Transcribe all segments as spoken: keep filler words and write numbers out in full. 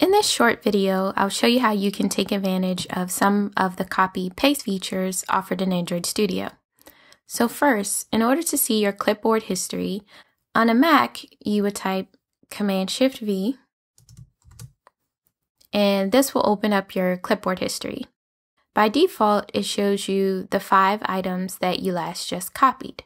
In this short video, I'll show you how you can take advantage of some of the copy-paste features offered in Android Studio. So first, in order to see your clipboard history, on a Mac, you would type Command Shift V, and this will open up your clipboard history. By default, it shows you the five items that you last just copied.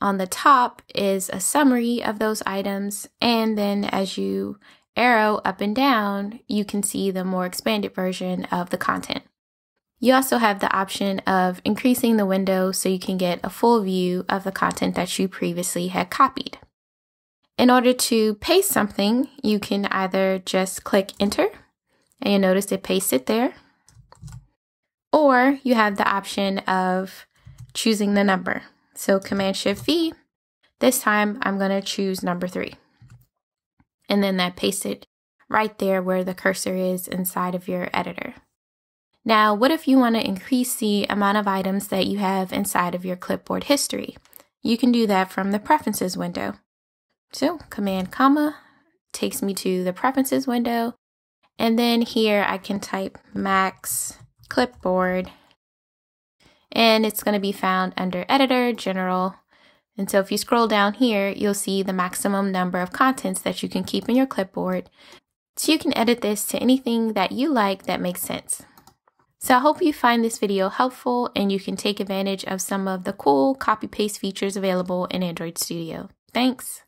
On the top is a summary of those items, and then as you arrow up and down, you can see the more expanded version of the content. You also have the option of increasing the window so you can get a full view of the content that you previously had copied. In order to paste something, you can either just click Enter, and you'll notice it pastes it there, or you have the option of choosing the number. So Command Shift V, this time I'm going to choose number three. And then that pastes it right there where the cursor is inside of your editor. Now, what if you want to increase the amount of items that you have inside of your clipboard history? You can do that from the preferences window. So command comma takes me to the preferences window. And then here I can type max clipboard. And it's going to be found under editor, general. And so if you scroll down here, you'll see the maximum number of contents that you can keep in your clipboard. So you can edit this to anything that you like that makes sense. So I hope you find this video helpful and you can take advantage of some of the cool copy paste features available in Android Studio. Thanks.